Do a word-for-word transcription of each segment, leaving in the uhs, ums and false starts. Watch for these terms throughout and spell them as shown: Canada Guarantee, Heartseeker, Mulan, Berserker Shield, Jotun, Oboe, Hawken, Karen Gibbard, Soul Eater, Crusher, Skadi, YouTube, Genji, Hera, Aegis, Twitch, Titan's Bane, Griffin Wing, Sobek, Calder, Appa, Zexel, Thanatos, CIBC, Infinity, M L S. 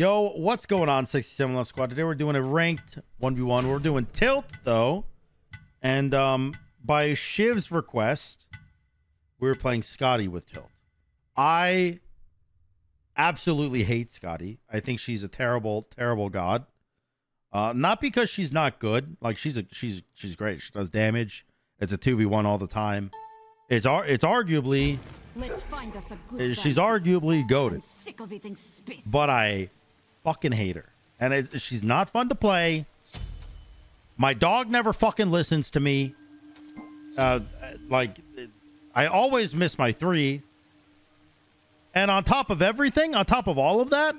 Yo, what's going on, sixty-seven Love Squad? Today we're doing a ranked one v one. We're doing Tilt, though. And um, by Shiv's request, we were playing Skadi with Tilt. I absolutely hate Skadi. I think she's a terrible, terrible god. Uh, not because she's not good. Like, she's a she's she's great. She does damage. It's a two v one all the time. It's ar it's arguably Let's find us a good she's dance. Arguably goated. But I fucking hate her, and it, she's not fun to play. My dog never fucking listens to me. Uh, like, I always miss my three. And on top of everything, on top of all of that,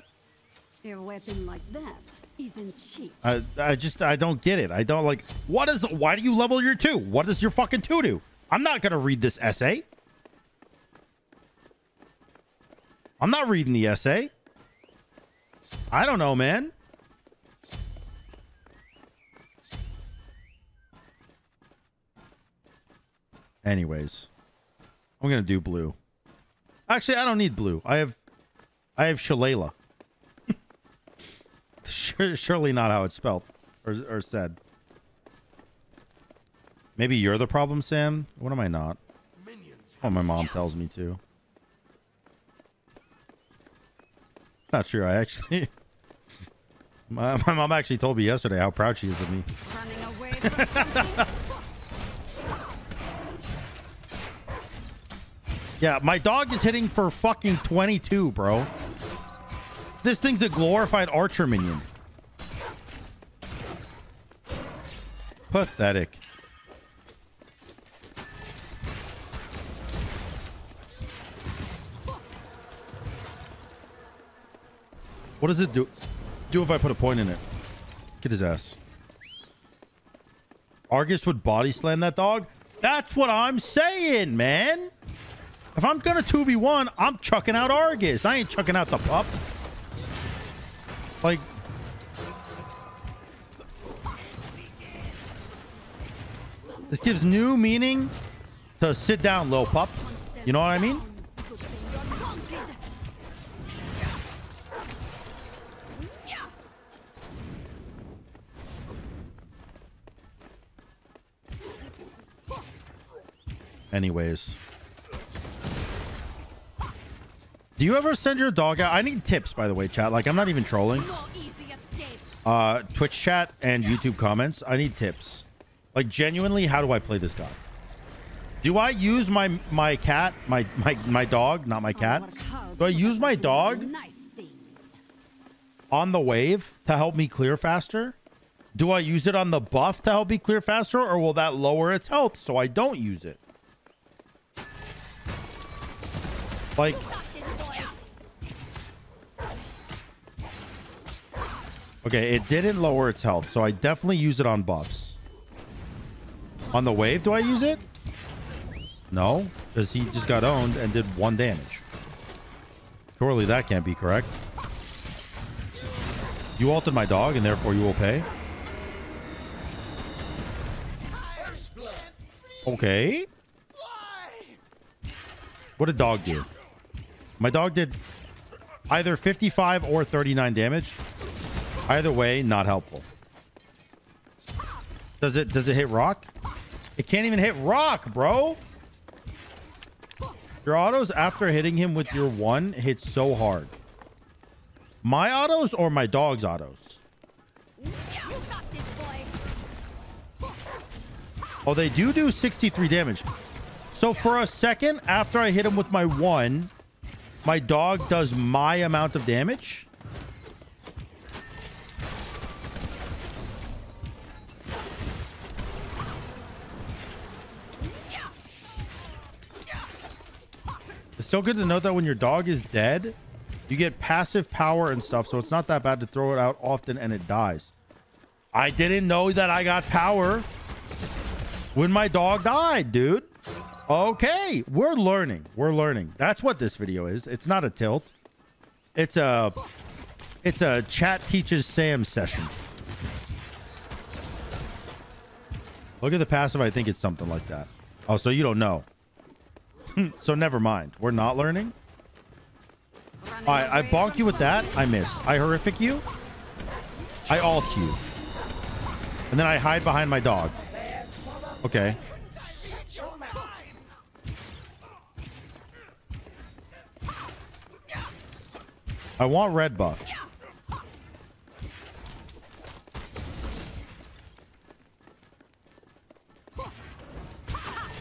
their weapon like that isn't cheap. I, I just I don't get it. I don't like. What is? The, why do you level your two? What does your fucking two do? I'm not gonna read this essay. I'm not reading the essay. I don't know, man. Anyways, I'm gonna do blue. Actually, I don't need blue. I have, I have Shalala. Surely not how it's spelled or, or said. Maybe you're the problem, Sam. What am I not? Oh, my mom tells me to. Not sure. I actually, my, my mom actually told me yesterday how proud she is of me. Running away from Yeah, my dog is hitting for fucking twenty-two, bro. This thing's a glorified archer minion. Pathetic. What does it do? Do if I put a point in it? Get his ass. Argus would body slam that dog. That's what I'm saying, man. If I'm gonna two v one, I'm chucking out Argus. I ain't chucking out the pup. Like, this gives new meaning to sit down, little pup. You know what I mean? Anyways. Do you ever send your dog out? I need tips, by the way, chat. Like, I'm not even trolling. Uh, Twitch chat and YouTube comments. I need tips. Like, genuinely, how do I play this guy? Do I use my my cat, my my my dog, not my cat? Do I use my dog on the wave to help me clear faster? Do I use it on the buff to help me clear faster, or will that lower its health so I don't use it? Like. Okay, it didn't lower its health, so I definitely use it on buffs. On the wave, do I use it? No, because he just got owned and did one damage. Surely that can't be correct. You ulted my dog, and therefore you will pay. Okay. What did dog do? My dog did either fifty-five or thirty-nine damage. Either way, not helpful. Does it does it hit rock? It can't even hit rock, bro. Your autos after hitting him with your one hit so hard. My autos or my dog's autos? Oh, they do do sixty-three damage. So for a second, after I hit him with my one, my dog does my amount of damage. So good to know that when your dog is dead, you get passive power and stuff, so it's not that bad to throw it out often and it dies. I didn't know that I got power when my dog died, dude. Okay, we're learning. We're learning. That's what this video is. It's not a tilt. It's a it's a chat teaches Sam session. Look at the passive. I think it's something like that. Oh, so you don't know. So never mind. We're not learning. Alright, I bonk you with that. I missed. I horrific you. I ult you. And then I hide behind my dog. Okay. I want red buff.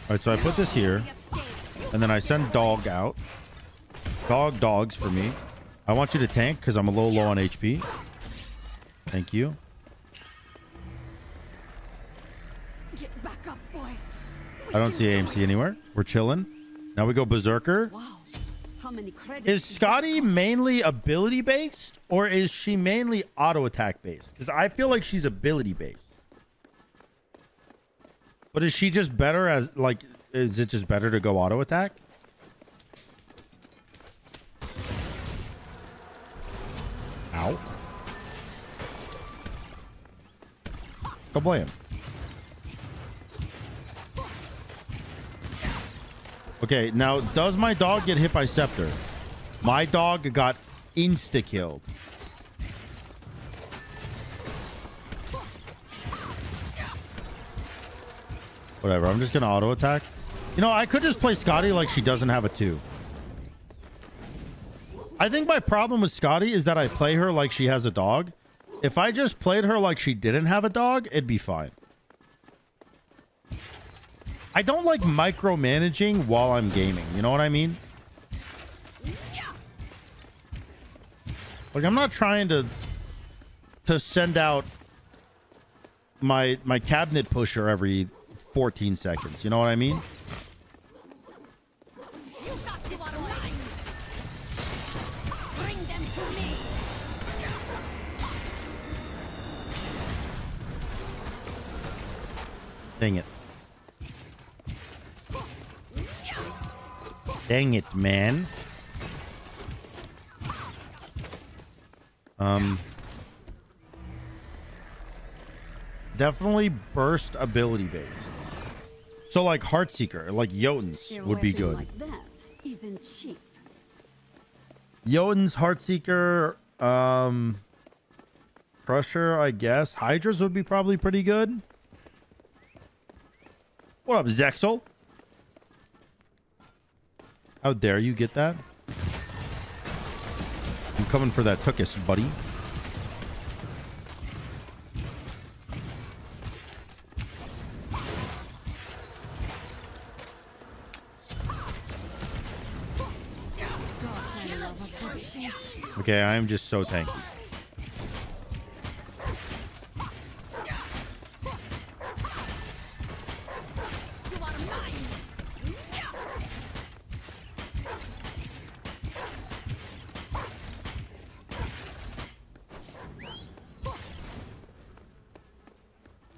Alright, so I put this here. And then I send dog out. Dog dogs for me. I want you to tank because I'm a little low on H P. Thank you. Get back up, boy. I don't see A M C anywhere. We're chilling. Now we go Berserker. Wow. How many credits is Skadi mainly ability based or is she mainly auto attack based? Because I feel like she's ability based. But is she just better as like, is it just better to go auto attack? Ow. Go play him. Okay, now does my dog get hit by Scepter? My dog got insta-killed. Whatever, I'm just gonna auto-attack. You know, I could just play Skadi like she doesn't have a two. I think my problem with Skadi is that I play her like she has a dog. If I just played her like she didn't have a dog, it'd be fine. I don't like micromanaging while I'm gaming. You know what I mean? Like, I'm not trying to to send out my my cabinet pusher every fourteen seconds. You know what I mean? Dang it. Dang it, man. Um, definitely burst ability based. So like Heartseeker, like Jotun's would be good. Jotun's, Heartseeker, um, Crusher, I guess. Hydra's would be probably pretty good. What up, Zexel? How dare you get that? I'm coming for that tuchus, buddy. Okay, I am just so tanky.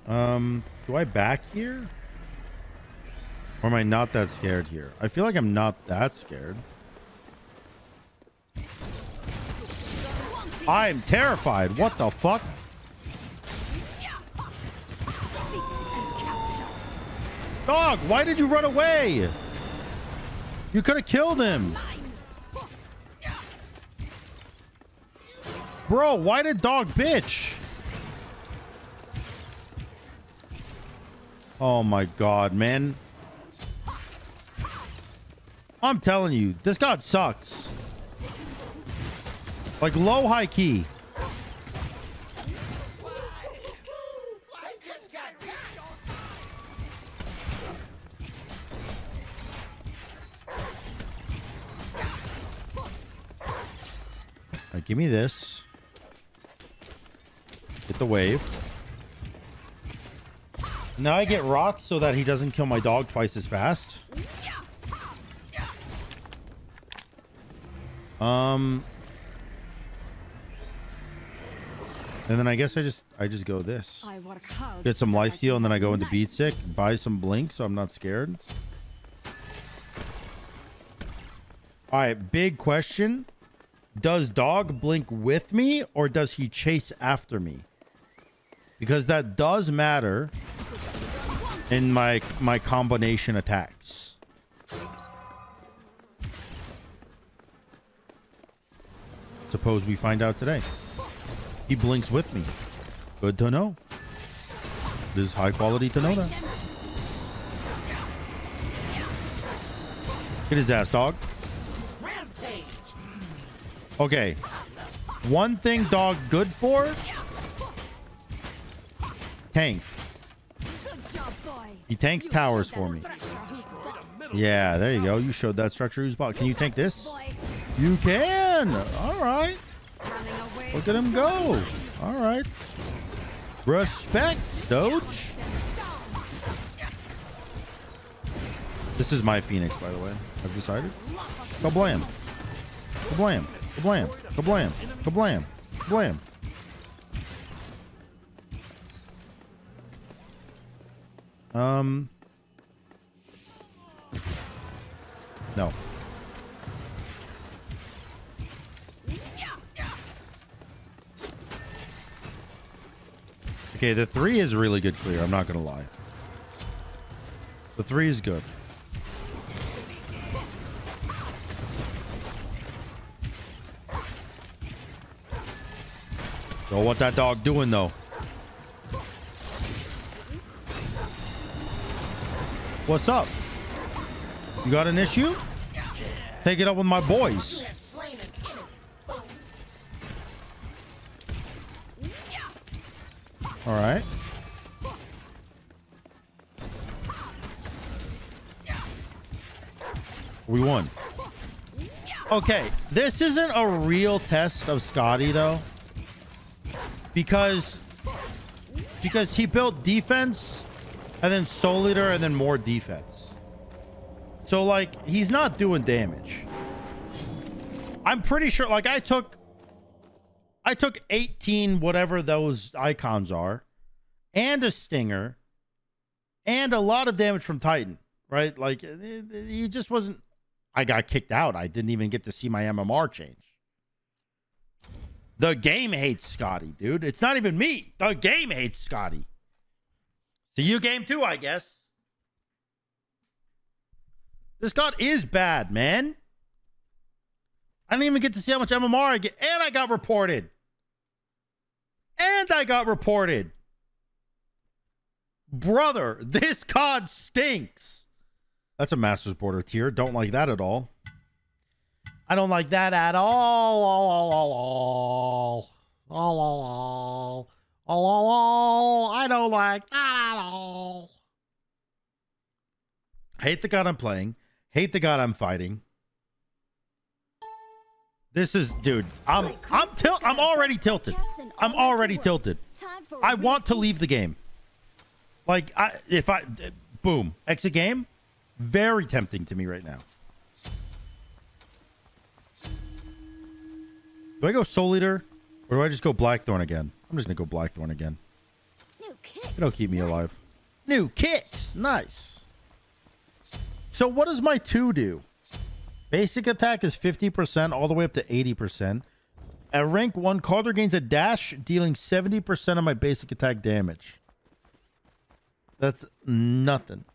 Um, do I back here? Or am I not that scared here? I feel like I'm not that scared. I'm terrified. What the fuck? Dog, why did you run away? You could have killed him. Bro, why did dog bitch? Oh my god, man. I'm telling you, this god sucks. Like low high key. Right, give me this. Get the wave. Now I get rocked so that he doesn't kill my dog twice as fast. Um, and then I guess I just I just go this. Get some lifesteal and then I go into beat sick, buy some blink so I'm not scared. All right, big question. Does dog blink with me or does he chase after me? Because that does matter in my my combination attacks. Suppose we find out today. He blinks with me. Good to know. This is high quality to know that. Get his ass, dog. Okay. One thing dog good for? Tank. He tanks towers for me. Yeah, there you go. You showed that structure. Who's bot? Can you tank this? You can. All right. Look at him go. All right. Respect, Doge. This is my Phoenix, by the way. I've decided. Go blam. Go blam. Go blam. Go blam. Go blam. Go blam. Um. No. Okay, the three is really good clear. I'm not gonna lie. The three is good. Don't want that dog doing though. What's up? You got an issue? Take it up with my boys. All right. We won. Okay, this isn't a real test of Skadi though, because because he built defense and then Soul Eater and then more defense. So like he's not doing damage. I'm pretty sure. Like I took. I took eighteen, whatever those icons are, and a stinger and a lot of damage from Titan, right? Like he just wasn't, I got kicked out. I didn't even get to see my M M R change. The game hates Skadi, dude. It's not even me. The game hates Skadi. See you game two, I guess. This god is bad, man. I didn't even get to see how much M M R I get. And I got reported. And I got reported. Brother, this god stinks. That's a Master's Border tier. Don't like that at all. I don't like that at all. All, all, all, all. All, all, all. All, all, all. I don't like that at all. Hate the god I'm playing. Hate the god I'm fighting. This is, dude, I'm, I'm, til I'm already tilted. I'm already tilted. I want to leave the game. Like, I, if I, boom, exit game. Very tempting to me right now. Do I go Soul Eater or do I just go Blackthorn again? I'm just going to go Blackthorn again. It'll keep me alive. New kicks. Nice. So what does my two do? Basic attack is fifty percent all the way up to eighty percent. At rank one, Calder gains a dash, dealing seventy percent of my basic attack damage. That's nothing.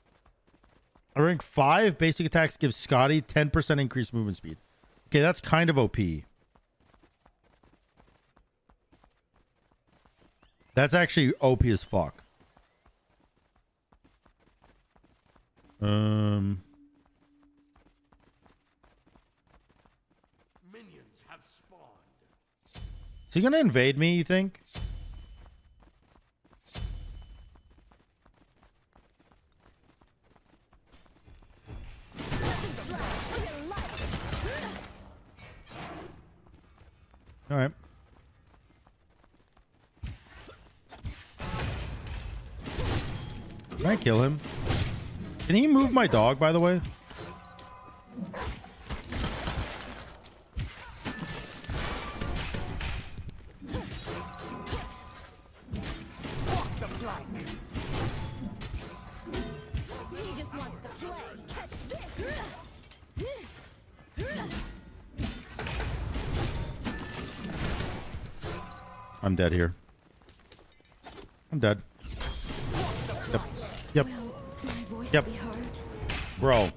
At rank five, basic attacks gives Skadi ten percent increased movement speed. Okay, that's kind of O P. That's actually O P as fuck. Um... Is he gonna invade me, you think? All right. Can I kill him? Can he move my dog, by the way? I'm dead here. I'm dead. Yep. Yep. Yep. Bro.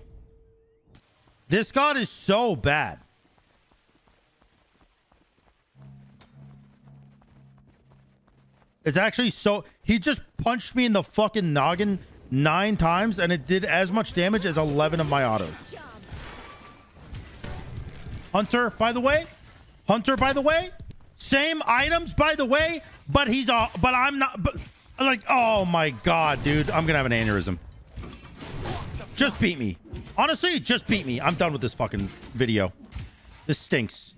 This god is so bad. It's actually so... He just punched me in the fucking noggin nine times, and it did as much damage as eleven of my autos. Hunter, by the way. Hunter, by the way. Same items, by the way. But he's... Uh, but I'm not... But, like, oh my god, dude. I'm gonna have an aneurysm. Just beat me. Honestly, just beat me. I'm done with this fucking video. This stinks.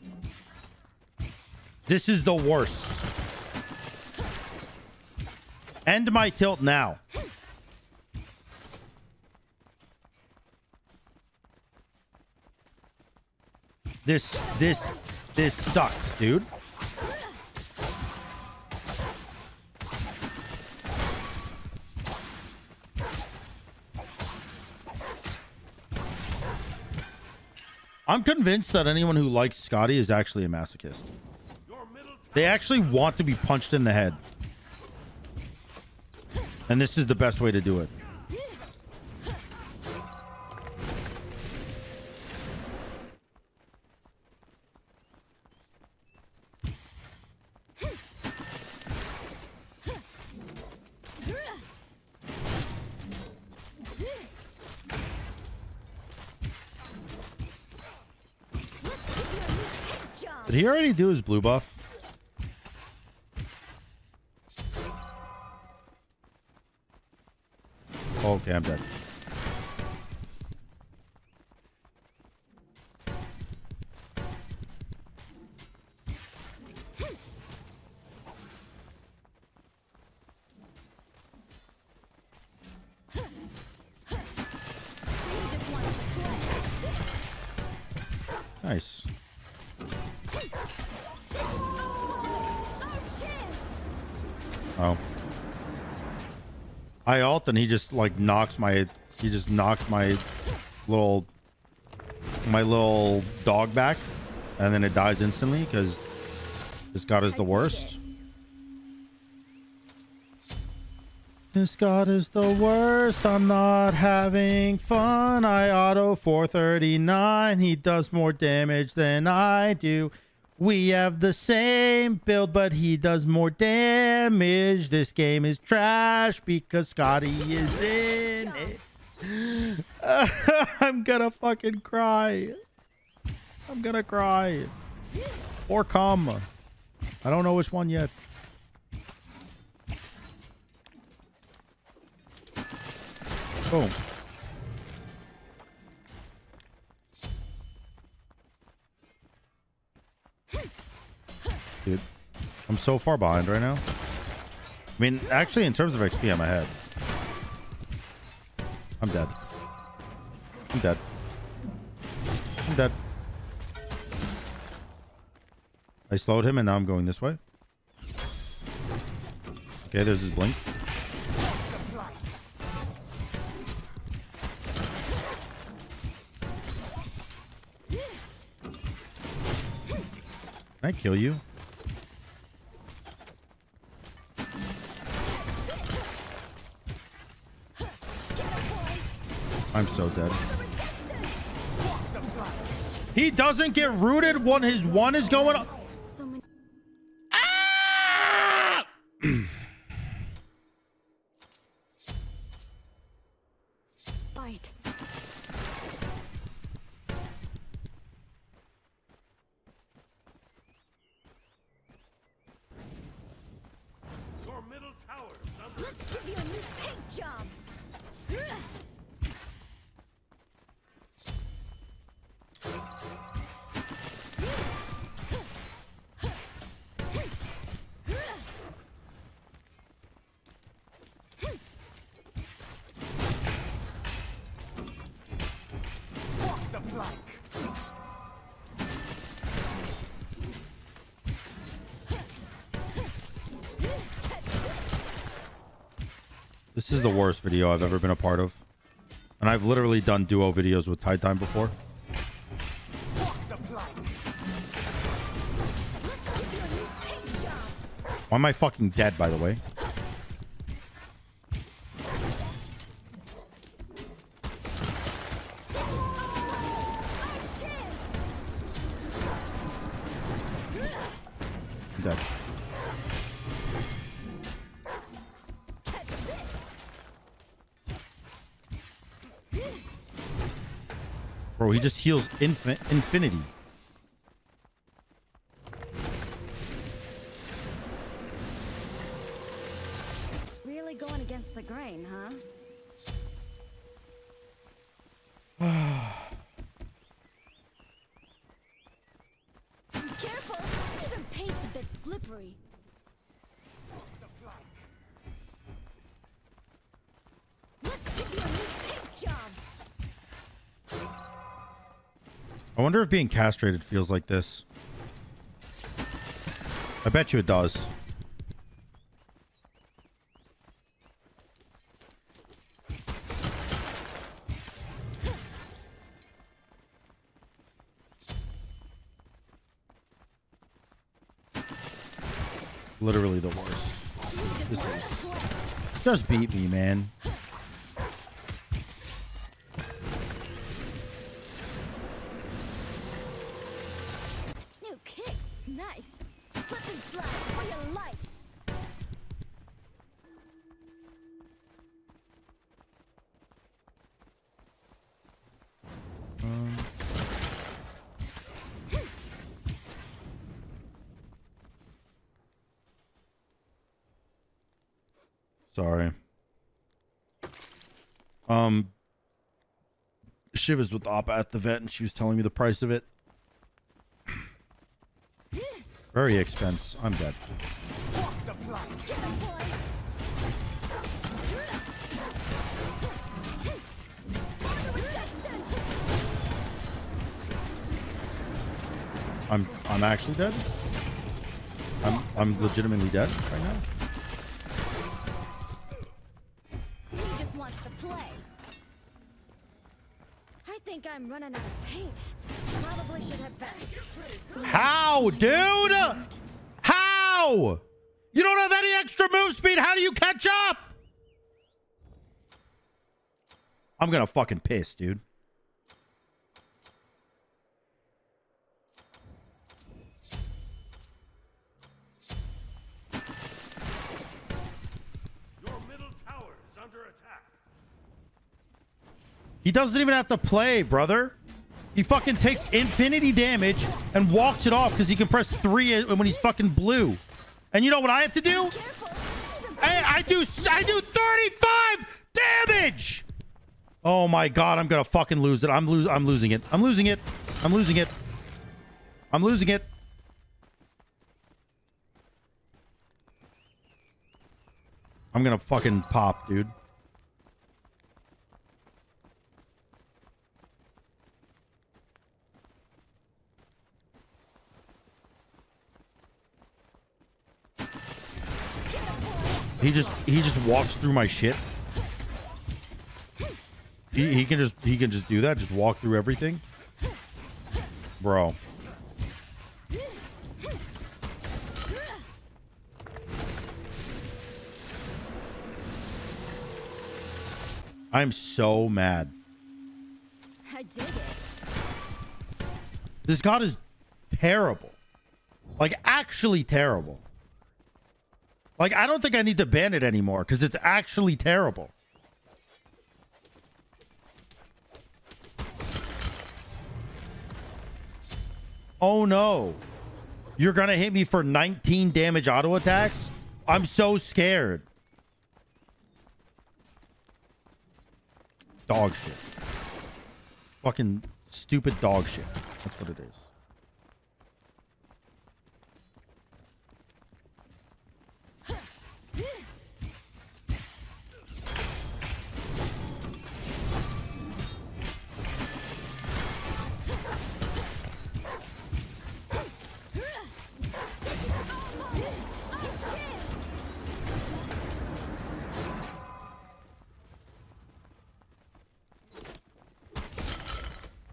This is the worst. End my tilt now. This, this, this sucks, dude. I'm convinced that anyone who likes Skadi is actually a masochist. They actually want to be punched in the head. And this is the best way to do it. Did he already do his blue buff? Okay, I'm dead. Nice. Oh. I ult and he just like knocks my he just knocks my little my little dog back, and then it dies instantly because this god is the worst. This god is the worst. I'm not having fun. I auto four thirty-nine. He does more damage than I do. We have the same build, but he does more damage. This game is trash because Skadi is in it. Uh, I'm gonna fucking cry. I'm gonna cry. Or come. I don't know which one yet. Boom. Dude, I'm so far behind right now. I mean, actually, in terms of X P, I'm ahead. I'm dead. I'm dead. I'm dead. I slowed him, and now I'm going this way. Okay, there's his blink. Can I kill you? I'm so dead. He doesn't get rooted when his one is going on. Ah! Fight. Your middle tower. Let's give you a new paint job. This is the worst video I've ever been a part of. And I've literally done duo videos with Tide Time before. Why am I fucking dead, by the way? I'm dead. Bro, he just heals infin infinity. Really going against the grain, huh? Be careful! I didn't paint it that slippery. Let's give you a new paint job. I wonder if being castrated feels like this. I bet you it does. Literally the worst. This is... Just beat me, man. Um, Shiv is with Appa at the vet, and she was telling me the price of it. Very expensive. I'm dead. I'm I'm actually dead. I'm I'm legitimately dead right now. I'm running out of paint. Probably should have been. How, dude? How? You don't have any extra move speed. How do you catch up? I'm gonna fucking piss, dude. He doesn't even have to play, brother. He fucking takes infinity damage and walks it off because he can press three when he's fucking blue. And you know what I have to do? I, I do I do thirty-five damage. Oh my god, I'm gonna fucking lose it. I'm losing. I'm losing it. I'm losing it. I'm losing it. I'm losing it. I'm gonna fucking pop, dude. He just he just walks through my shit. He, he can just he can just do that. Just walk through everything, bro. I'm so mad. I did it. This god is terrible, like actually terrible. Like, I don't think I need to ban it anymore because it's actually terrible. Oh, no. You're going to hit me for nineteen damage auto attacks? I'm so scared. Dog shit. Fucking stupid dog shit. That's what it is.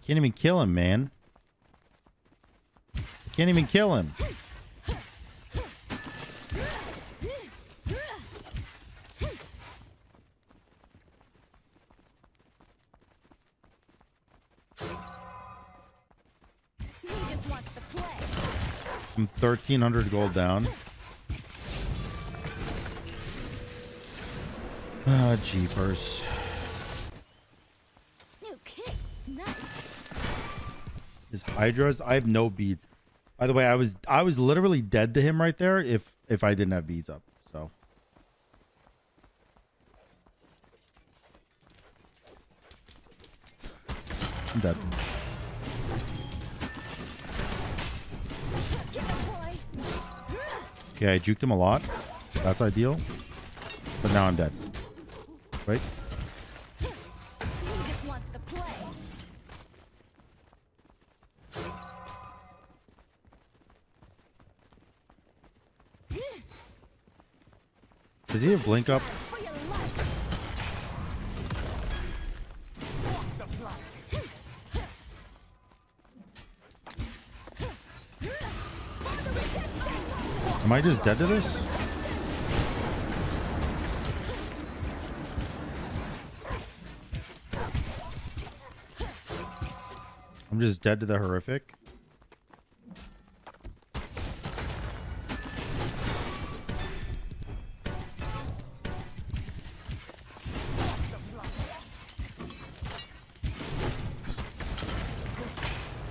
Can't even kill him, man. Can't even kill him. I'm thirteen hundred gold down. Ah, jeepers. Nice. Hydras. I have no beads. By the way, I was I was literally dead to him right there if if I didn't have beads up. So I'm dead. Okay, I juked him a lot. That's ideal. But now I'm dead. Wait. Does he have blink up? Am I just dead to this? I'm just dead to the horrific.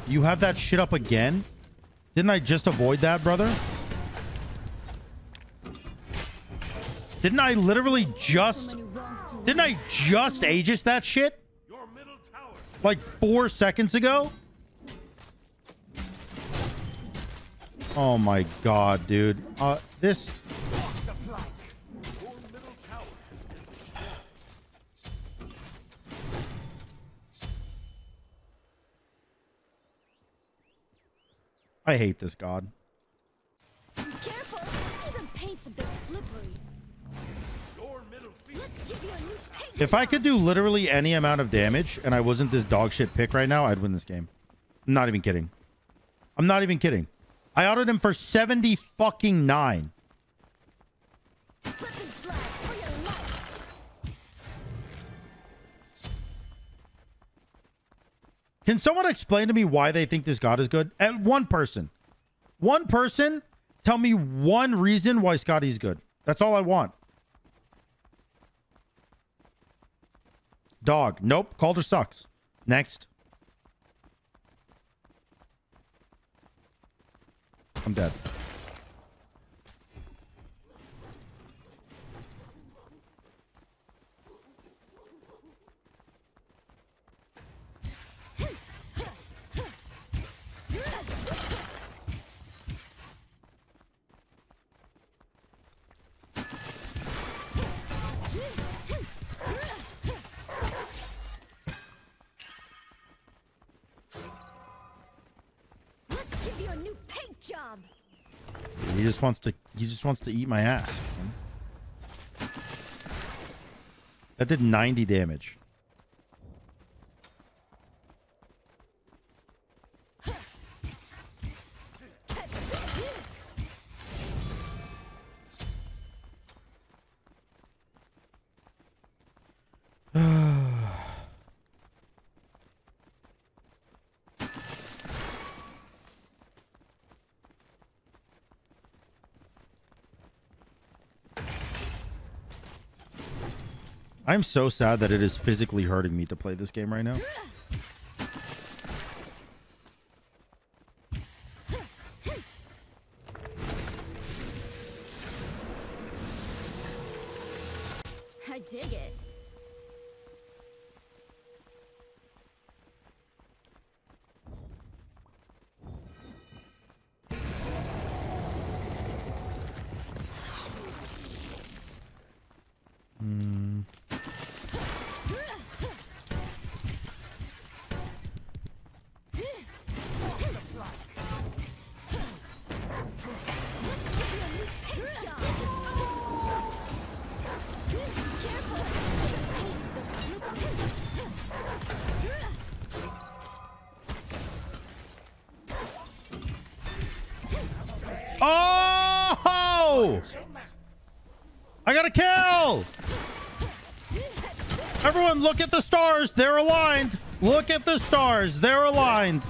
You have that shit up again? Didn't I just avoid that, brother? Didn't I literally just... Didn't I just Aegis that shit? Like four seconds ago? Oh my god, dude. Uh, this... I hate this god. Be careful. The paint's a bit slippery. Your middle feet. Let's give you a new paint. If I could do literally any amount of damage and I wasn't this dog shit pick right now, I'd win this game. I'm not even kidding. I'm not even kidding. I outed him for seventy fucking nine. Can someone explain to me why they think this god is good? And one person. One person tell me one reason why Skadi's good. That's all I want. Dog. Nope. Calder sucks. Next. I'm dead. He just wants to he just wants to eat my ass. That did ninety damage. I'm so sad that it is physically hurting me to play this game right now. I dig it. I got a kill! Everyone, look at the stars. They're aligned. Look at the stars. They're aligned.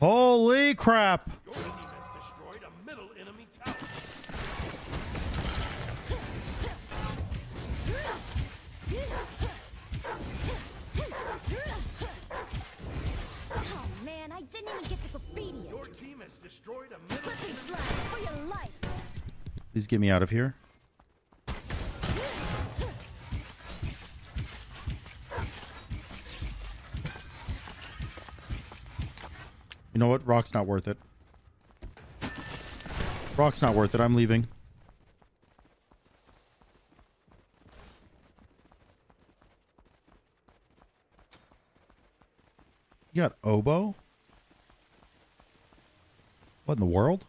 Holy crap. Your team has destroyed a middle enemy tower. Please get me out of here. You know what? Rock's not worth it. Rock's not worth it. I'm leaving. You got Oboe? What in the world?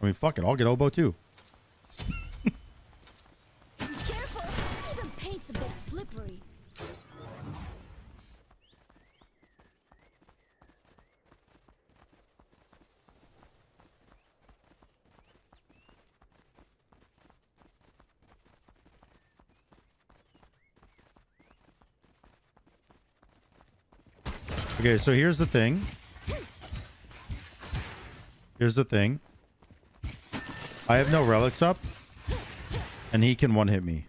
I mean, fuck it. I'll get Oboe too. Careful. Even paint's a bit slippery. Okay, so here's the thing. Here's the thing. I have no relics up, and he can one-hit me.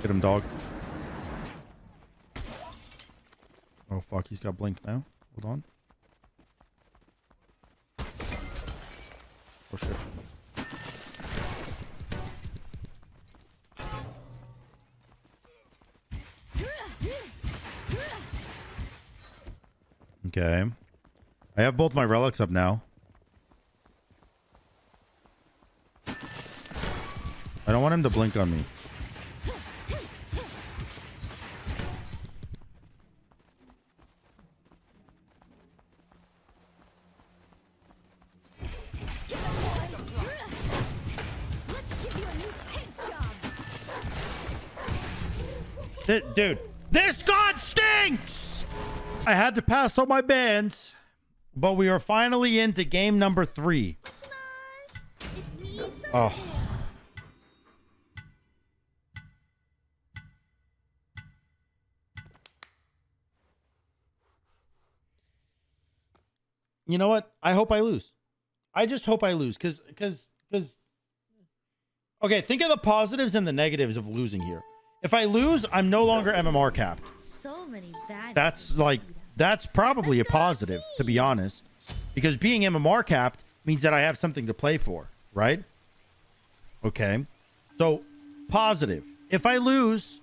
Get him, dog. Oh, fuck. He's got blink now. Hold on. Oh, shit. Okay. I have both my relics up now. I don't want him to blink on me. Dude, this god stinks! I had to pass on my bans, but we are finally into game number three. Oh. You know what? I hope I lose. I just hope I lose, because, because, because... Okay, think of the positives and the negatives of losing here. If I lose, I'm no longer M M R capped. That's like, that's probably a positive, to be honest. Because being M M R capped means that I have something to play for, right? Okay. So, positive. If I lose,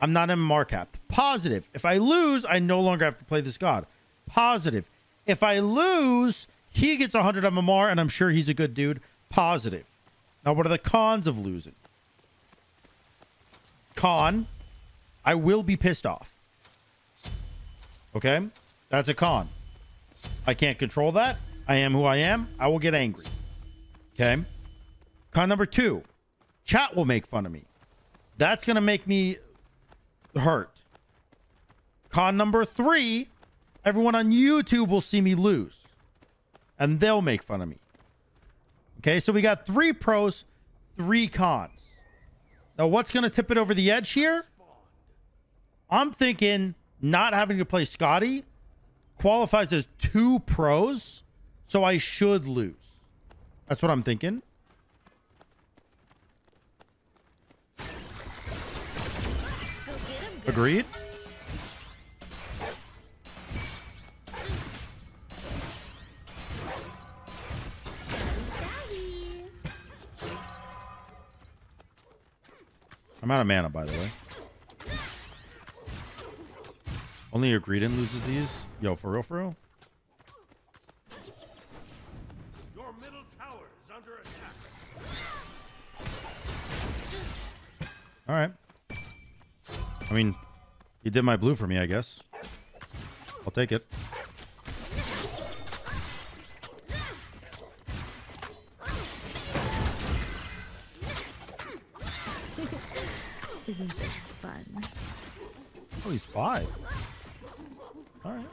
I'm not M M R capped. Positive. If I lose, I no longer have to play this god. Positive. If I lose, he gets one hundred M M R, and I'm sure he's a good dude. Positive. Now, what are the cons of losing? Con, I will be pissed off. Okay, that's a con. I can't control that. I am who I am. I will get angry. Okay. Con number two, chat will make fun of me. That's gonna make me hurt. Con number three, everyone on YouTube will see me lose and they'll make fun of me. Okay, so we got three pros, three cons. Now, what's going to tip it over the edge here? I'm thinking not having to play Skadi qualifies as two pros, so I should lose. That's what I'm thinking. Agreed. I'm out of mana, by the way. Only Agreedin loses these. Yo, for real, for real. Your middle tower is under attack. All right. I mean, you did my blue for me, I guess. I'll take it. Isn't this fun? Oh, he's five. All right.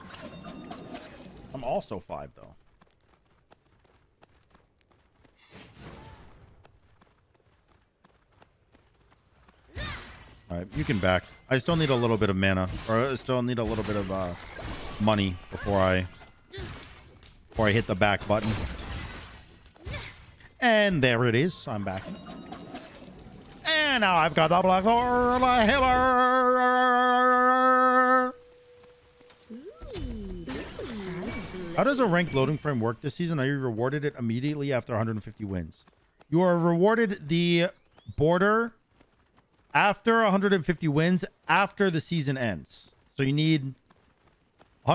I'm also five, though. All right, you can back. I still need a little bit of mana, or I still need a little bit of uh, money before I before I hit the back button. And there it is. I'm back. And now I've got the Blackthorn Hilt. How does a ranked loading frame work this season? Are you rewarded it immediately after one hundred fifty wins? You are rewarded the border after one hundred fifty wins after the season ends. So you need one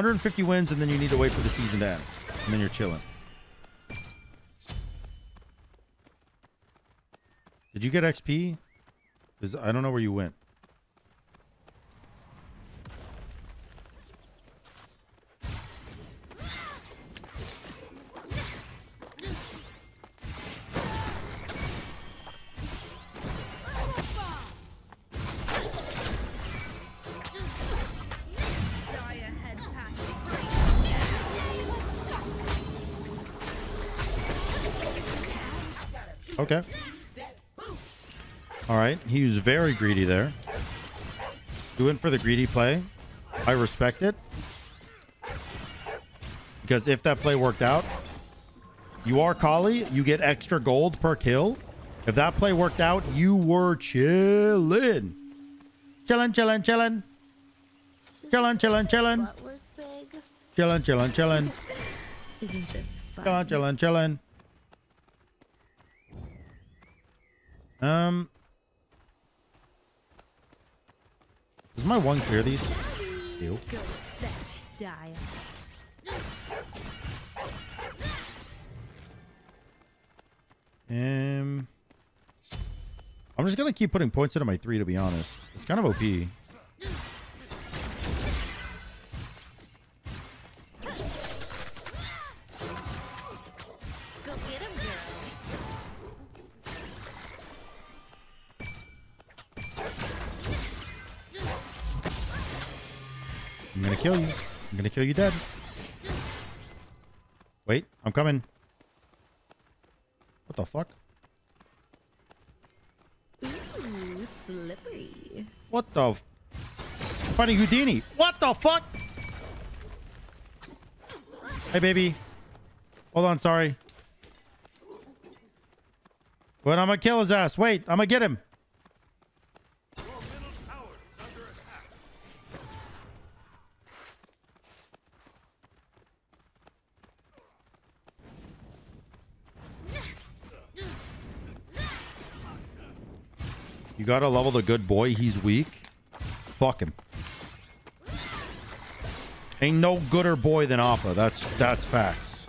hundred fifty wins, and then you need to wait for the season to end. And then you're chilling. Did you get X P? Because I don't know where you went. Okay. All right. He was very greedy there. Doing for the greedy play. I respect it. Because if that play worked out, you are Kali. You get extra gold per kill. If that play worked out, you were chilling. Chilling, chilling, chilling. Chilling, chilling, chilling. Chilling, chilling, chilling. Chilling, chilling, chilling. Um, does my one clear these? Ew. Um, I'm just gonna keep putting points into my three, to be honest. It's kind of O P. I'm gonna kill you. I'm gonna kill you dead. Wait, I'm coming. What the fuck? Ooh, slippery. What the? I'm fighting Houdini. What the fuck? Hey, baby. Hold on, sorry. But I'm gonna kill his ass. Wait, I'm gonna get him. You gotta level the good boy. He's weak. Fuck him. Ain't no gooder boy than Appa. That's that's facts.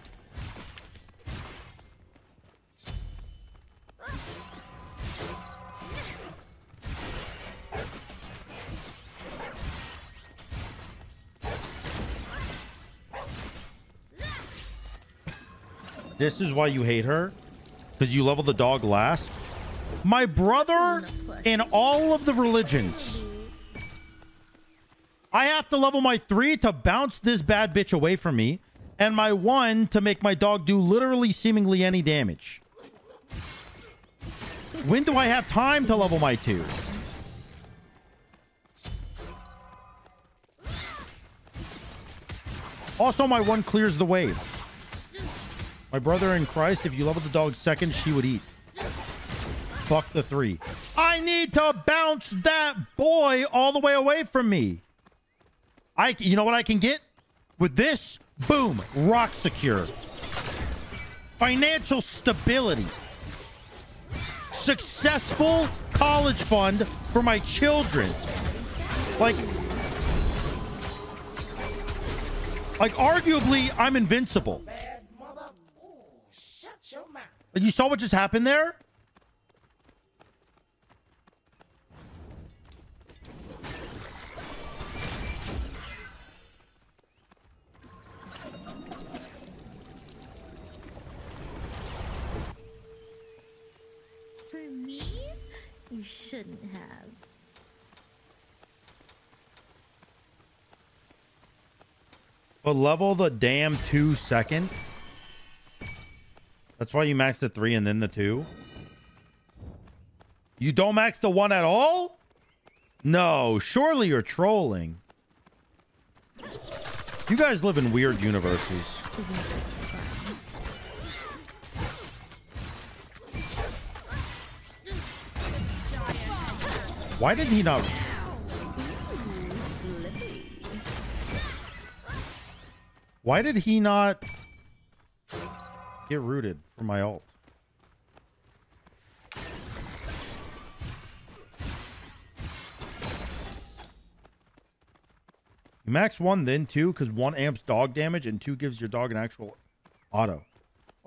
This is why you hate her, because you level the dog last. My brother in all of the religions. I have to level my three to bounce this bad bitch away from me, and my one to make my dog do literally seemingly any damage. When do I have time to level my two? Also, my one clears the wave. My brother in Christ, if you level the dog second, she would eat. Fuck the three. I need to bounce that boy all the way away from me. I, you know what I can get with this? Boom. Rock secure. Financial stability. Successful college fund for my children. Like, like arguably, I'm invincible. Like, you saw what just happened there? You shouldn't have. But level the damn two second. That's why you max the three and then the two. You don't max the one at all? No, surely you're trolling. You guys live in weird universes. Why did he not? Why did he not get rooted for my ult? You max one then two because one amps dog damage and two gives your dog an actual auto.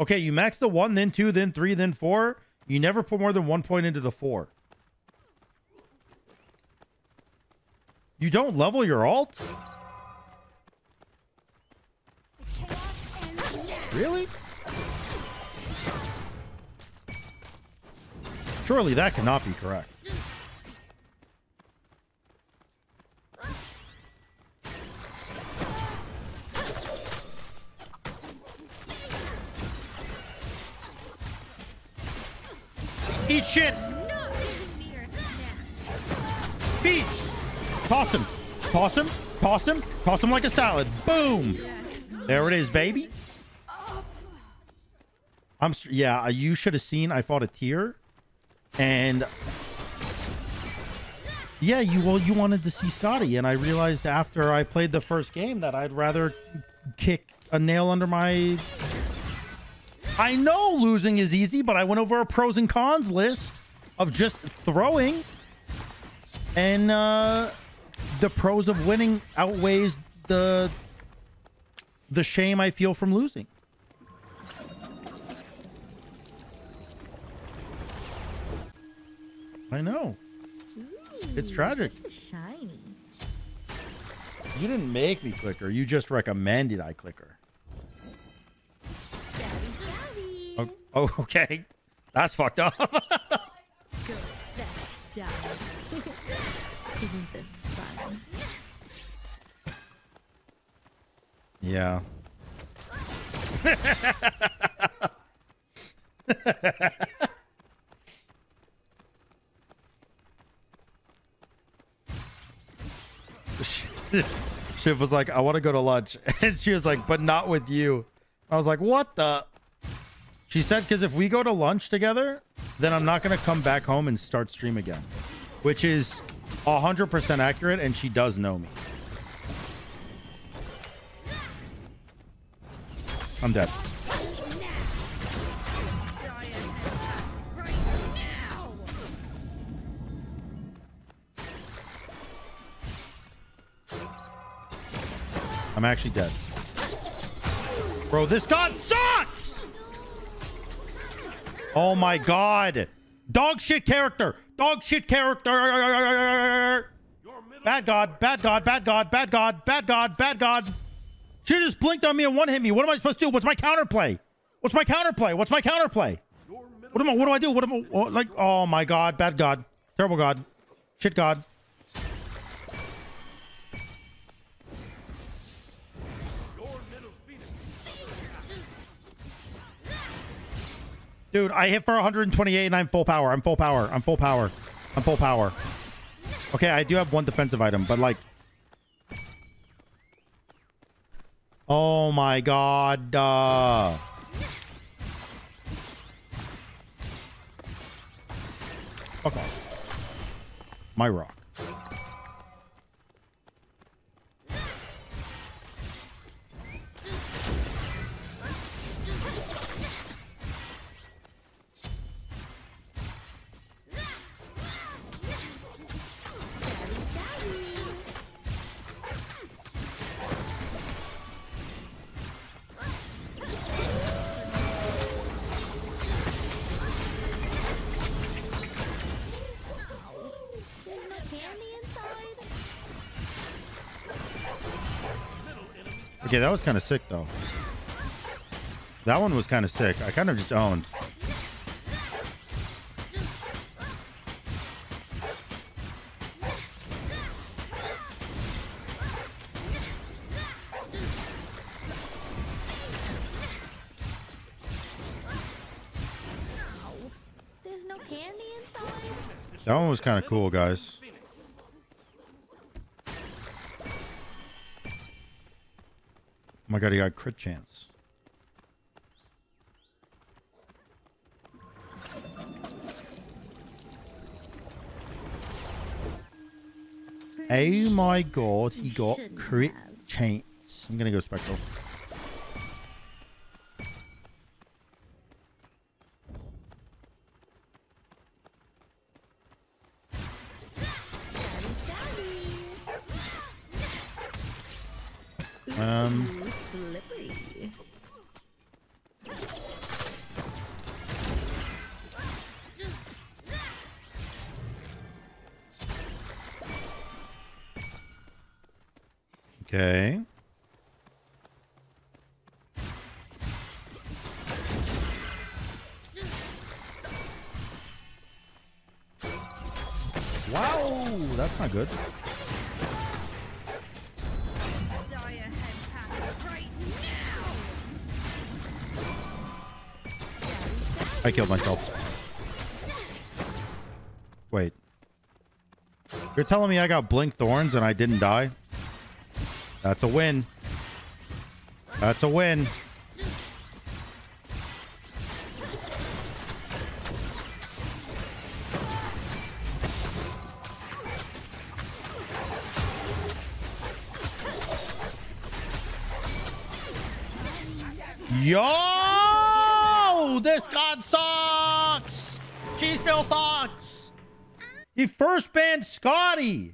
Okay, you max the one, then two, then three, then four. You never put more than one point into the four. You don't level your alt? Really? Surely that cannot be correct. Eat shit! Beach! Toss him! Toss him! Toss him! Toss him like a salad! Boom! There it is, baby! I'm yeah, you should have seen I fought a tier. And yeah, you well you wanted to see Skadi, and I realized after I played the first game that I'd rather kick a nail under my... I know losing is easy, but I went over a pros and cons list of just throwing, and uh the pros of winning outweighs the the shame I feel from losing. I know. Ooh, it's tragic. Shiny. You didn't make me click her. You just recommended I click her. Daddy, daddy. Oh, oh, okay. That's fucked up. Good, that's done. Isn't this fun? Yeah. Shiv was like, I want to go to lunch, and she was like, but not with you. I was like, what the? She said, because if we go to lunch together, then I'm not going to come back home and start stream again, which is one hundred percent accurate, and she does know me. I'm dead. I'm actually dead. Bro, this god sucks! Oh my god. Dog shit character. Dog shit character. Bad god, bad god, bad god, bad god, bad god, bad god. She just blinked on me and one hit me. What am I supposed to do? What's my counterplay? What's my counterplay? What's my counterplay? What am I, what do I do? What am I, what, like, oh my god, bad god. Terrible god. Shit god. Dude, I hit for one twenty-eight and I'm full power. I'm full power. I'm full power. I'm full power. Okay, I do have one defensive item, but like... Oh my god. Uh... Fuck off. My rock. Okay, that was kind of sick, though. That one was kind of sick. I kind of just owned. There's no candy inside. That one was kind of cool, guys. my god, he got crit chance. Oh my god, he got crit chance. I'm gonna go Spectral. Um. Okay. Wow, that's not good. I killed myself. Wait. You're telling me I got blink thorns and I didn't die? That's a win. That's a win. Yo! This god sucks! She still sucks! He first banned Skadi!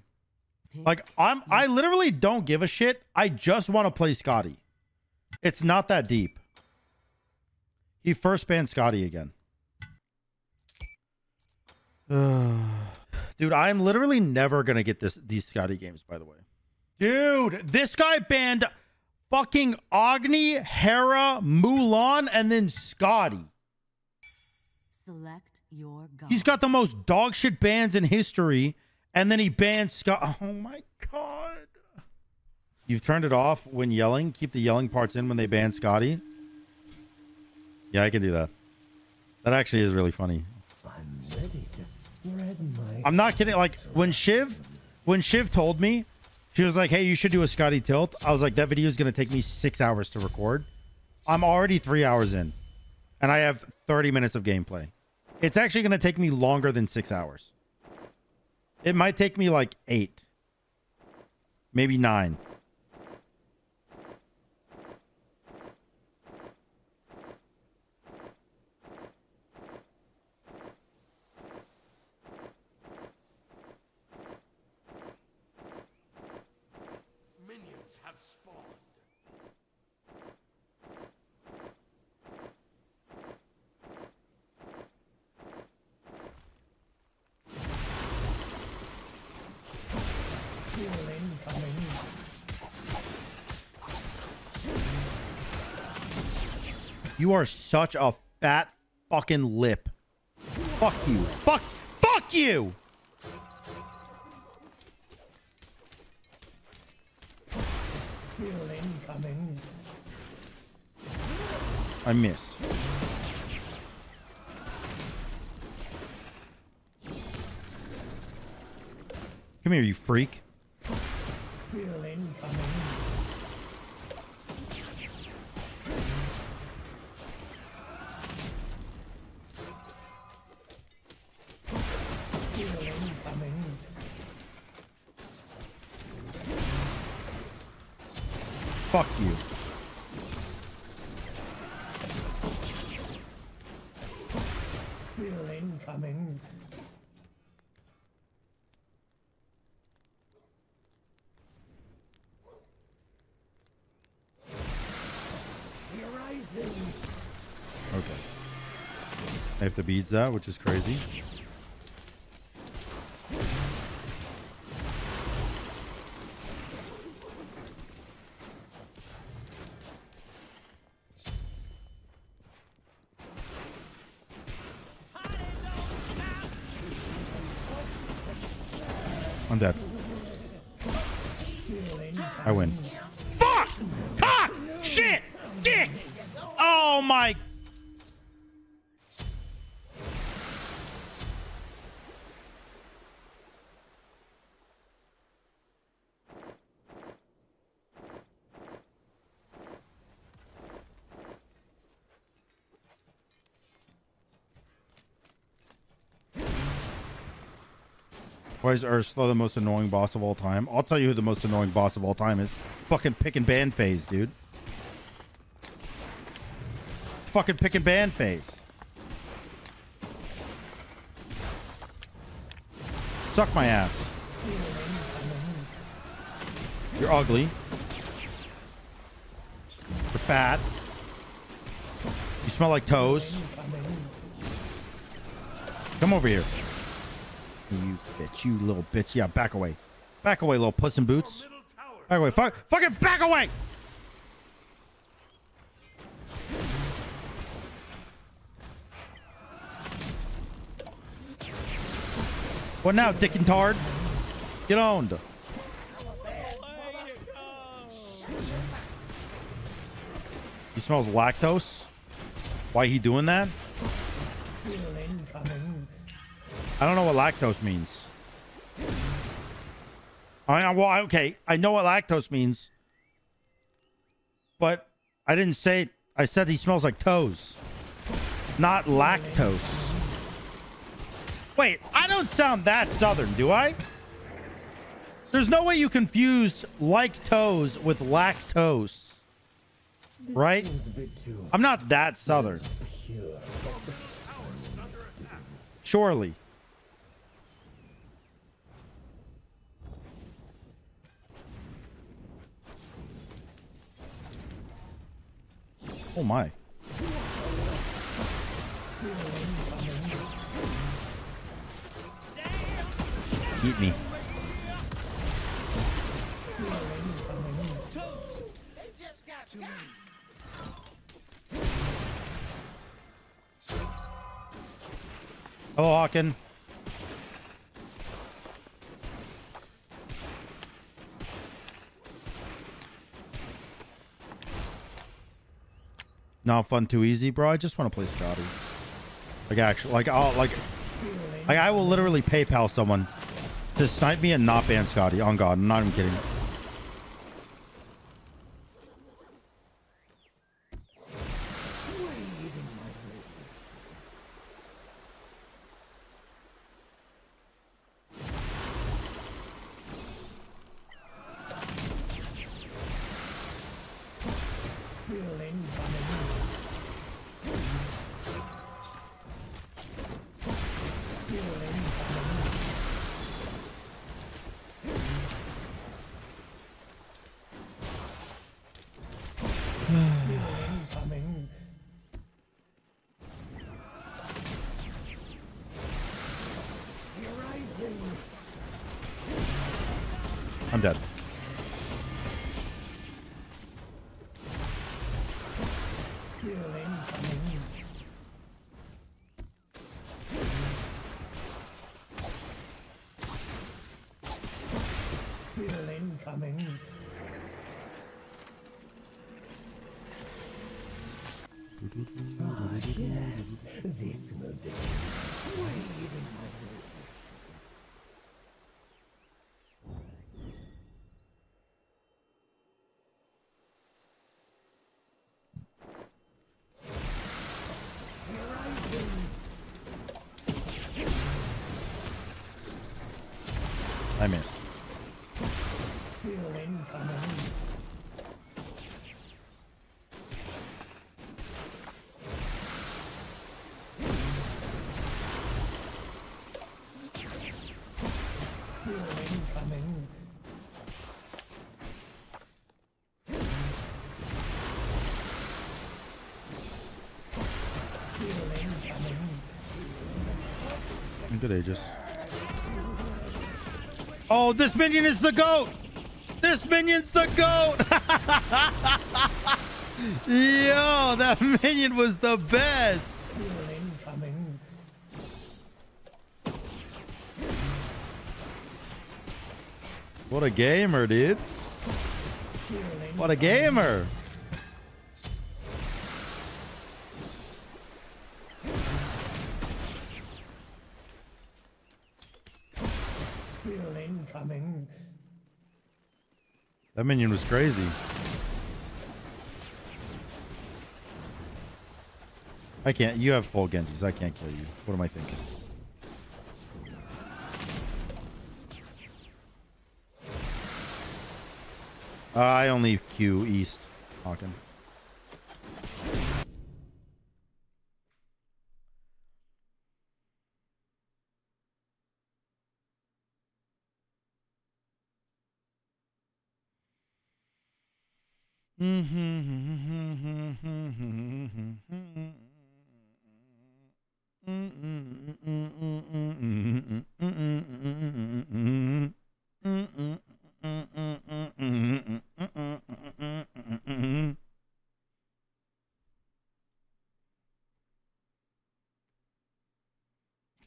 Like, I'm, I literally don't give a shit. I just want to play Skadi. It's not that deep. He first banned Skadi again. Dude, I'm literally never gonna get this these Skadi games, by the way. Dude, this guy banned fucking Agni, Hera, Mulan, and then Skadi. Select your god. He's got the most dog shit bans in history, and then he bans Scott. Oh my god. You've turned it off when yelling. Keep the yelling parts in when they ban Skadi. Yeah, I can do that. That actually is really funny. I'm ready to spread my I'm not kidding. Like when Shiv when Shiv told me, she was like, hey, you should do a Skadi tilt. I was like, that video is gonna take me six hours to record. I'm already three hours in. And I have thirty minutes of gameplay. It's actually going to take me longer than six hours. It might take me like eight. Maybe nine. You are such a fat fucking lip. Fuck you. Fuck. Fuck you. I missed. Come here, you freak. Fuck you. Coming. Okay. I have to beads that, which is crazy. I'm dead. I win. Fuck! Cock! Shit! Dick! Oh my... Why is Ursula the most annoying boss of all time? I'll tell you who the most annoying boss of all time is. Fucking pick and ban phase, dude. Fucking pick and ban phase. Suck my ass. You're ugly. You're fat. You smell like toes. Come over here. You bitch, you little bitch. Yeah, back away. Back away, little puss in boots. Back away. Fuck, fucking back away! What now, dick and tard? Get owned. He smells lactose. Why he doing that? I don't know what lactose means. I well, okay, I know what lactose means, but I didn't say it. I said he smells like toes, not lactose. Wait, I don't sound that southern, do I? There's no way you confuse like toes with lactose, right? I'm not that southern. Surely. Oh my. Eat me. Hello, Hawken. Not fun, too easy, bro. I just want to play Skadi. Like, actually, like, I'll, like, like, I will literally PayPal someone to snipe me and not ban Skadi. On God, I'm not even kidding. I'm dead. I missed. Good Aegis. Oh, this minion is the goat. This minion's the goat. Yo, that minion was the best. What a gamer, dude. What a gamer. That minion was crazy. I can't. You have full Genjis. I can't kill you. What am I thinking? Uh, I only Q east, Hawken.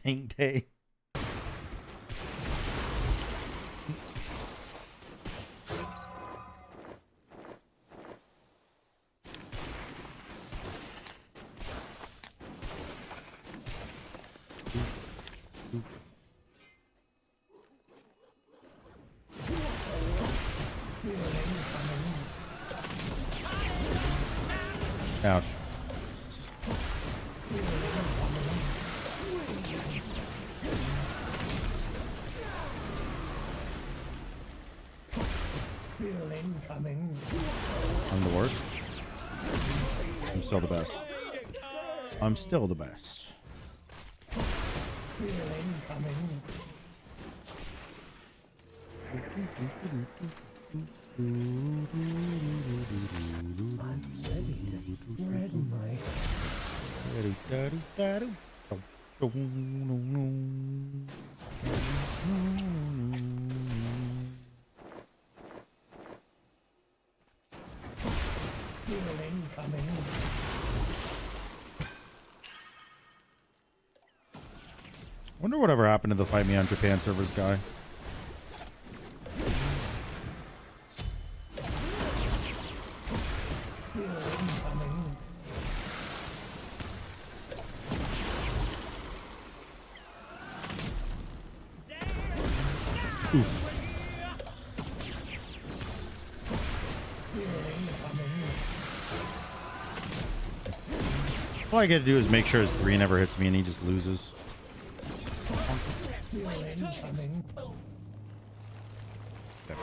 Dang day. Ouch. I'm the worst. I'm still the best. I'm still the best. Wonder whatever happened to the Fight Me on Japan servers guy. All I gotta do is make sure his three never hits me and he just loses. Okay.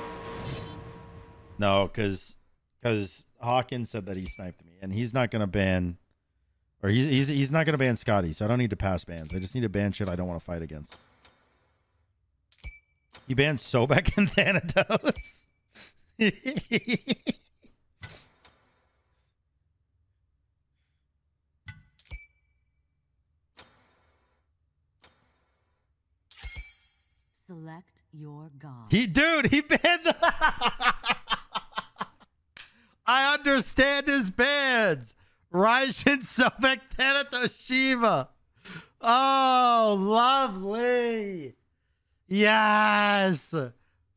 No, because because Hawken said that he sniped me, and he's not gonna ban, or he's he's he's not gonna ban Skadi, so I don't need to pass bans. I just need to ban shit I don't want to fight against. He banned Sobek and Thanatos. Select your god. He, dude, he banned the... I understand his bans. Raijin, Sobek, Thanatos, Shiva. Oh, lovely. Yes.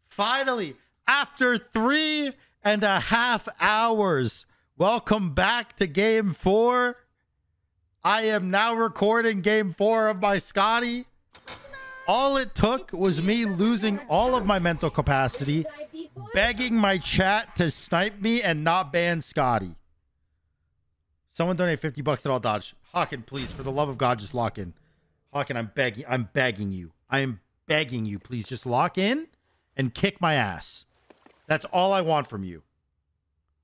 Finally, after three and a half hours, welcome back to game four. I am now recording game four of my Skadi. All it took was me losing all of my mental capacity, begging my chat to snipe me and not ban Skadi. Someone donate fifty bucks that I'll dodge. Hawken, please, for the love of God, just lock in. Hawken, I'm begging, I'm begging you. I am begging you, please just lock in and kick my ass. That's all I want from you.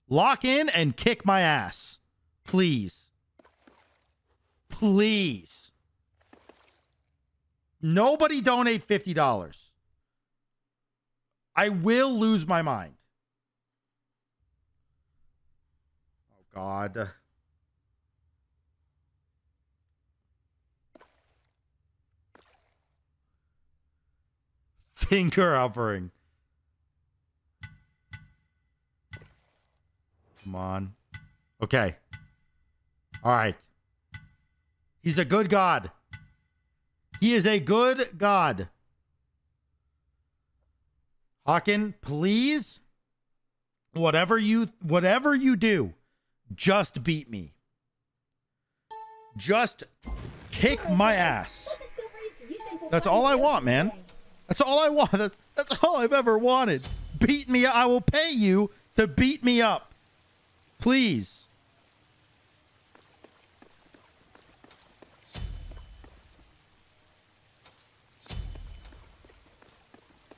Lock in and kick my ass. Please. Please. Nobody donate fifty dollars. I will lose my mind. Oh, God. Finger hovering. Come on. Okay. All right. He's a good god. He is a good god. Hawken, please, whatever you whatever you do, just beat me. Just kick my ass. That's all I want, man. That's all I want. That's, that's all I've ever wanted. Beat me. I will pay you to beat me up. Please.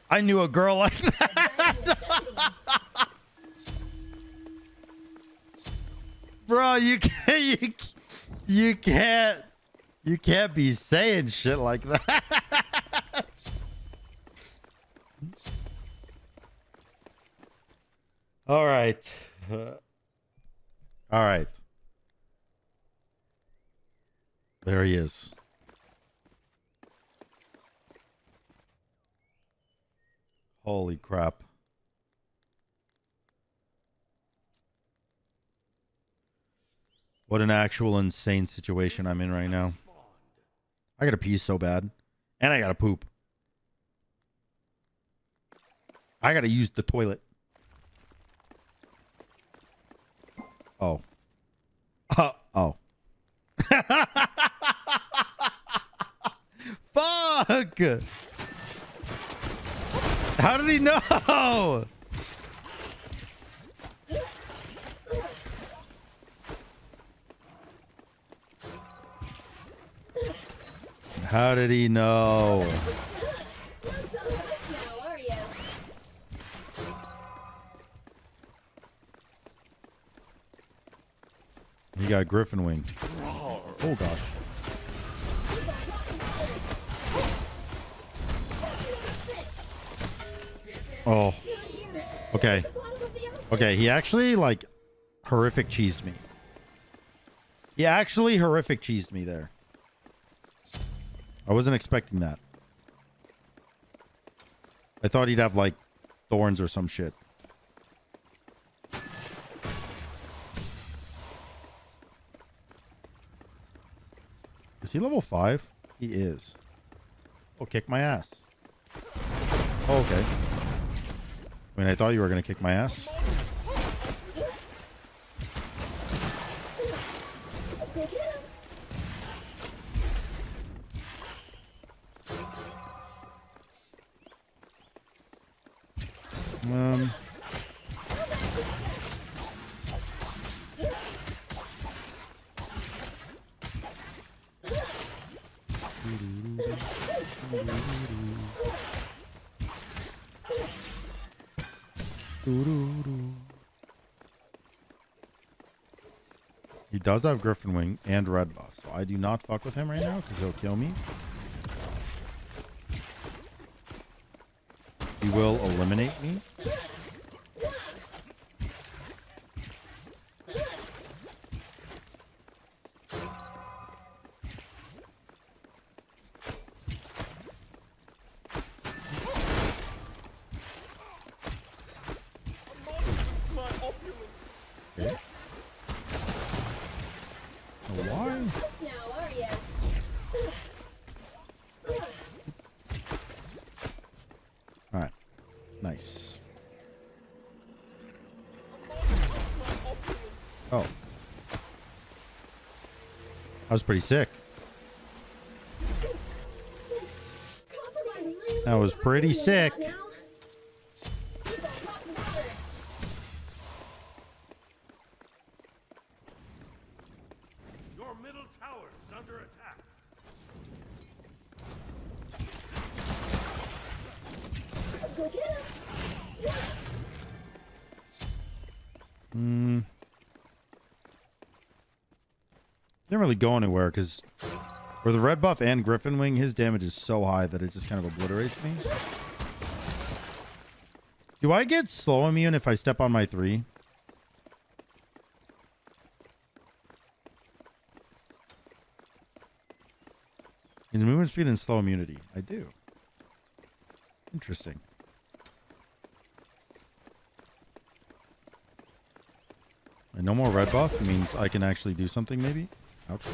I knew a girl like that. Bro, you can't, you, you can't, you can't be saying shit like that. All right. Uh, all right. There he is. Holy crap. What an actual insane situation I'm in right now. I gotta pee so bad. And I gotta poop. I gotta use the toilet. Oh. Uh, oh. Fuck! How did he know? How did he know? How are you? He got Griffin Wing. Oh gosh. Oh. Okay. Okay, he actually like horrific cheesed me. He actually horrific cheesed me there. I wasn't expecting that. I thought he'd have, like, thorns or some shit. Is he level five? He is. Oh, kick my ass. Oh, okay. I mean, I thought you were going to kick my ass. Um. He does have Griffin Wing and red buff, so I do not fuck with him right now because he'll kill me. He will eliminate me. I was pretty sick. That was pretty sick. Your middle tower is under attack. Hmm. Didn't really go anywhere because for the red buff and Griffin Wing, his damage is so high that it just kind of obliterates me. Do I get slow immune if I step on my three? In the movement speed and slow immunity. I do. Interesting. And no more red buff means I can actually do something maybe? Okay.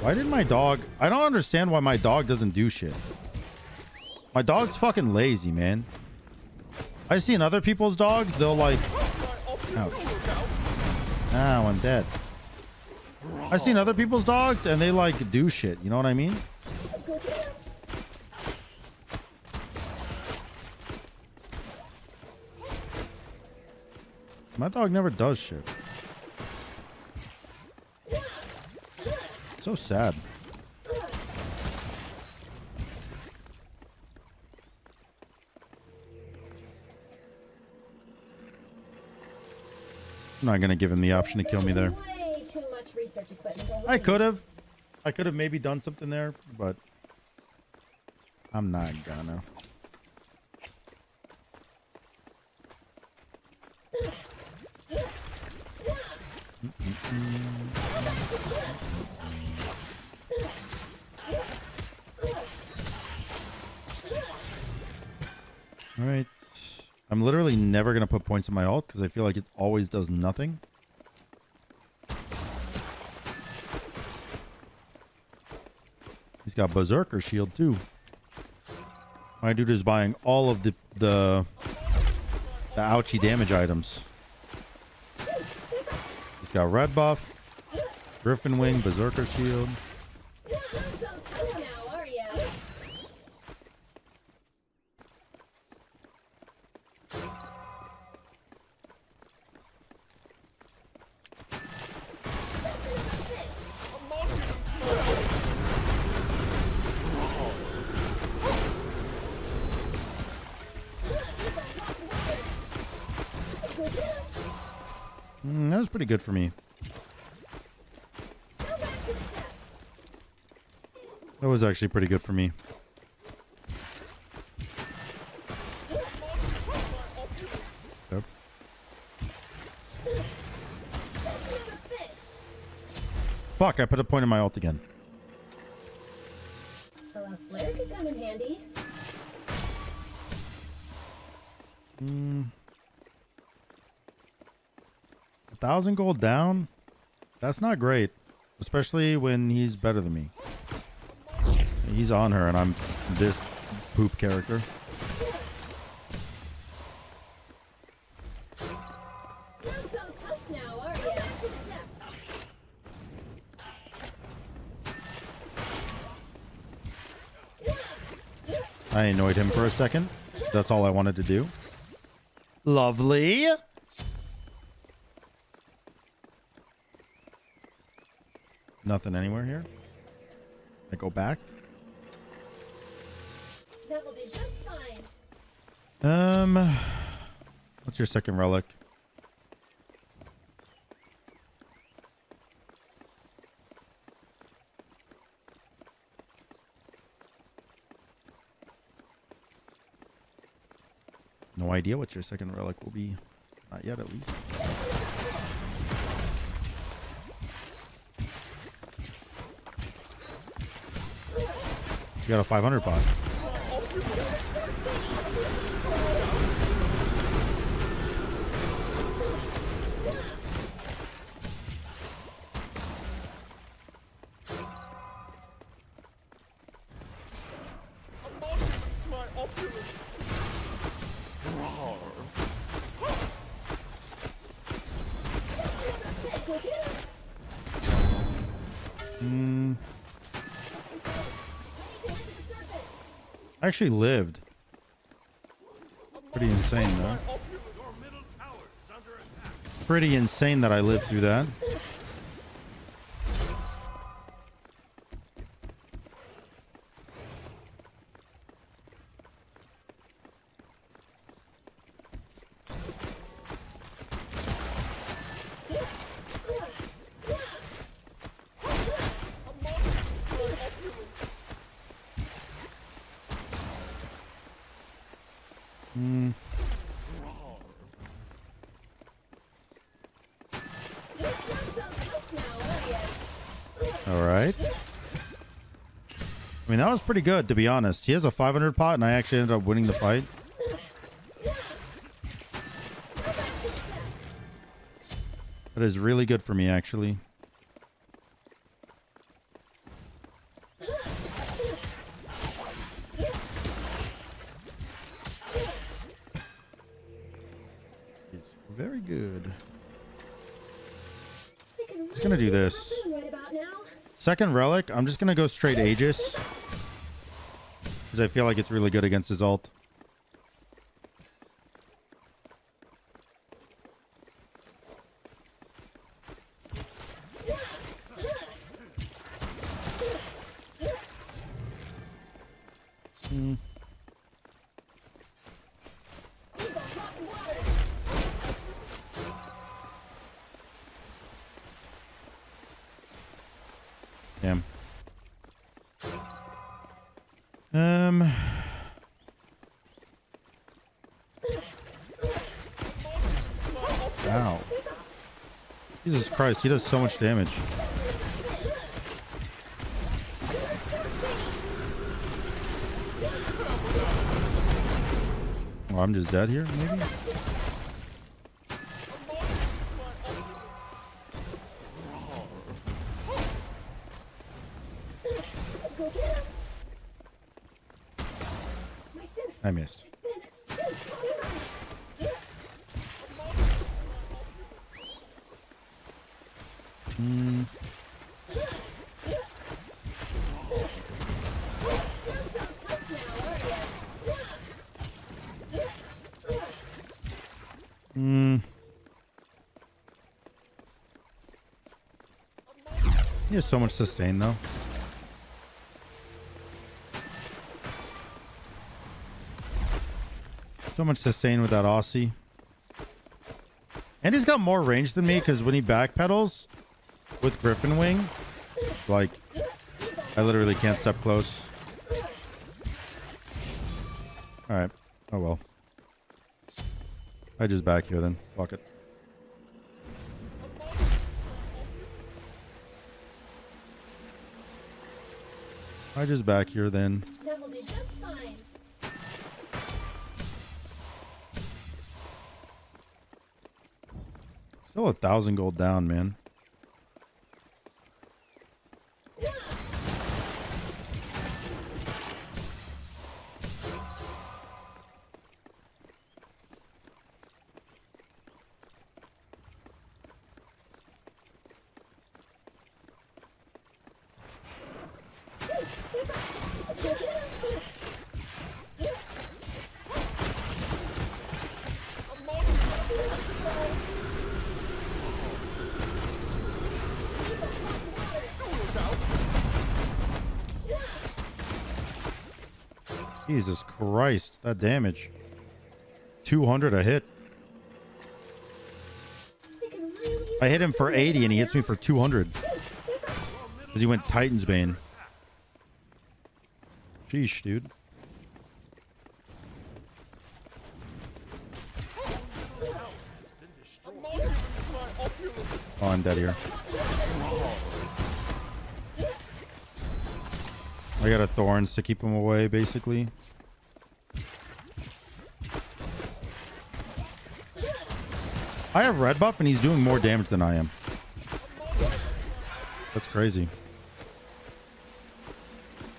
Why did my dog... I don't understand why my dog doesn't do shit. My dog's fucking lazy, man. I've seen other people's dogs, they'll like... Ow. Ow, I'm dead. I've seen other people's dogs and they like do shit, you know what I mean? My dog never does shit. So sad. I'm not going to give him the option to kill me there. I could have. I could have maybe done something there, but I'm not gonna. All right. I'm literally never going to put points in my ult because I feel like it always does nothing. He's got Berserker Shield too. My dude is buying all of the the, the ouchie damage items. He's got red buff, Griffin Wing, Berserker Shield. Pretty good for me. That was actually pretty good for me. Yep. Fuck, I put a point in my ult again. Hmm. Thousand gold down, that's not great, especially when he's better than me. He's on her and I'm this poop character. I annoyed him for a second. That's all I wanted to do. Lovely. Nothing anywhere here. I go back. That will be just fine. Um, what's your second relic? No idea what your second relic will be. Not yet, at least. You got a five hundred pot. Actually lived. Pretty insane though. Pretty insane that I lived through that. That was pretty good, to be honest. He has a five hundred pot, and I actually ended up winning the fight. That is really good for me, actually. It's very good. I'm just gonna do this. Second relic, I'm just gonna go straight Aegis. I feel like it's really good against his ult. Hmm. Um. Wow. Jesus Christ, he does so much damage. Oh, I'm just dead here, maybe? I missed. Mm. Mm. He has so much sustain though. So much sustain with that Aussie. And he's got more range than me because when he backpedals with Griffin Wing, like, I literally can't step close. Alright. Oh well. I just back here then. Fuck it. I just back here then. Still a thousand gold down, man. Jesus Christ, that damage. two hundred a hit. I hit him for eighty and he hits me for two hundred. Because he went Titan's Bane. Sheesh, dude. Oh, I'm dead here. I got a thorns to keep him away, basically. I have red buff and he's doing more damage than I am. That's crazy.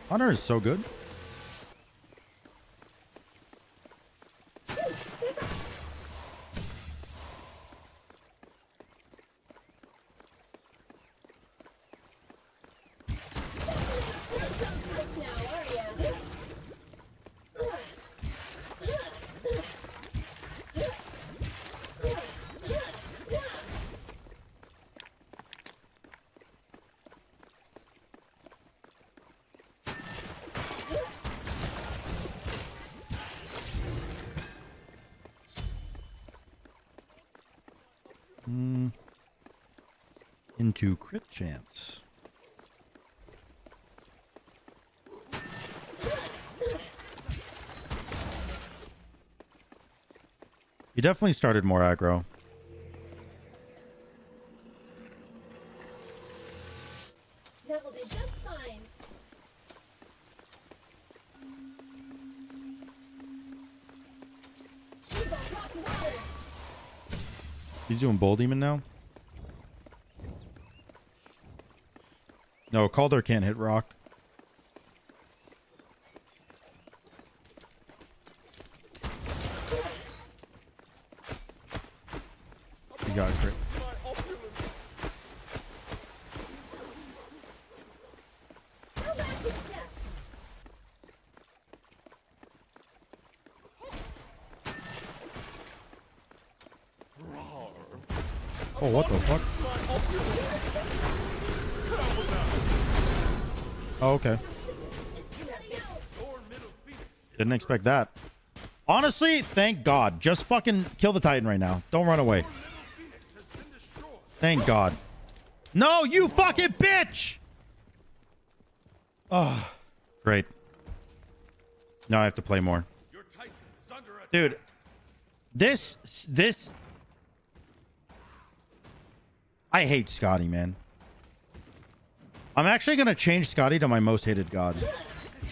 Hunter is so good. Into crit chance. He definitely started more aggro. That will be just fine. He's doing Bull Demon now. No, Calder can't hit rock. He got crit. Oh, what the fuck? Oh, okay. Didn't expect that. Honestly, thank God. Just fucking kill the Titan right now. Don't run away. Thank God. No, you fucking bitch! Oh, great. No, I have to play more. Dude, this, this, I hate Skadi, man. I'm actually going to change Skadi to my most hated god.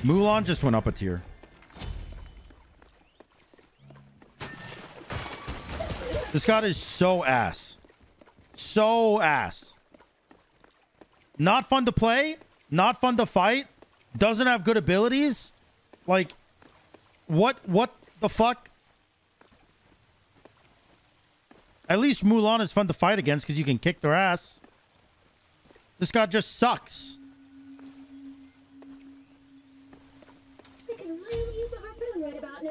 Mulan just went up a tier. This god is so ass. So ass. Not fun to play. Not fun to fight. Doesn't have good abilities. Like, what, what the fuck? At least Mulan is fun to fight against because you can kick their ass. This guy just sucks. We can really use our food right about now.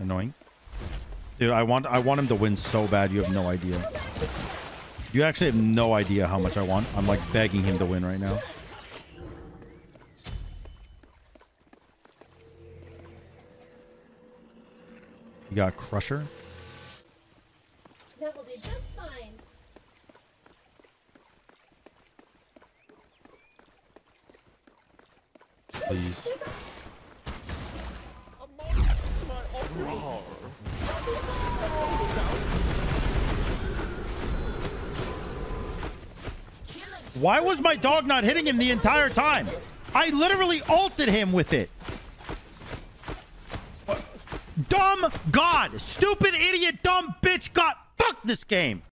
Annoying. Dude, I want I want him to win so bad. You have no idea. You actually have no idea how much I want. I'm like begging him to win right now. You got Crusher. That will do just fine. Please. Why was my dog not hitting him the entire time? I literally ulted him with it. Dumb god, stupid idiot, dumb bitch god. Fuck this game.